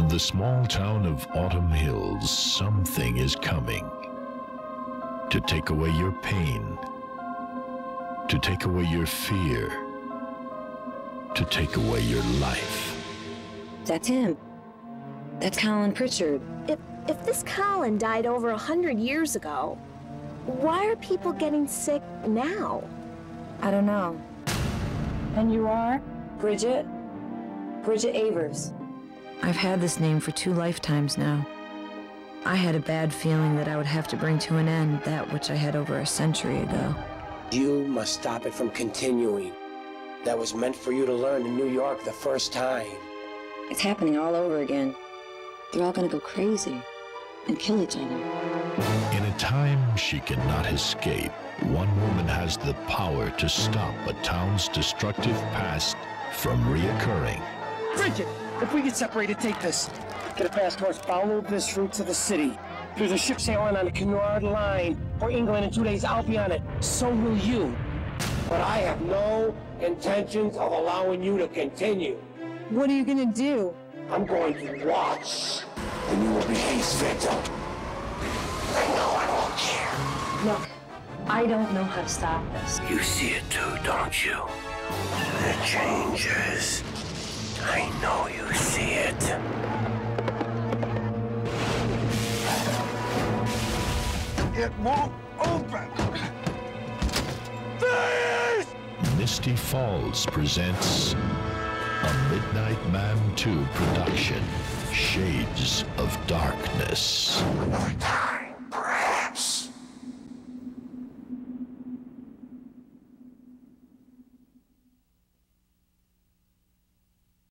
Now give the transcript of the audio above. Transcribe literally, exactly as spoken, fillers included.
In the small town of Autumn Hills, something is coming to take away your pain, to take away your fear, to take away your life. That's him. That's Colin Pritchard. If, if this Colin died over a hundred years ago, why are people getting sick now? I don't know. And you are? Bridget? Bridget Avers. I've had this name for two lifetimes now. I had a bad feeling that I would have to bring to an end that which I had over a century ago. You must stop it from continuing. That was meant for you to learn in New York the first time. It's happening all over again. They're all gonna go crazy and kill each other. In a time she cannot escape, one woman has the power to stop a town's destructive past from reoccurring. Bridget, if we get separated, take this. Get a fast horse, follow this route to the city. There's a ship sailing on the Cunard line for England in two days. I'll be on it. So will you. But I have no intentions of allowing you to continue. What are you going to do? I'm going to watch, and you will be his victim. And no one will care. Look, I don't know how to stop this. You see it too, don't you? The changes. I know you see it. It won't open! There it is! Misty Falls presents a Midnight Man two production, Shades of Darkness.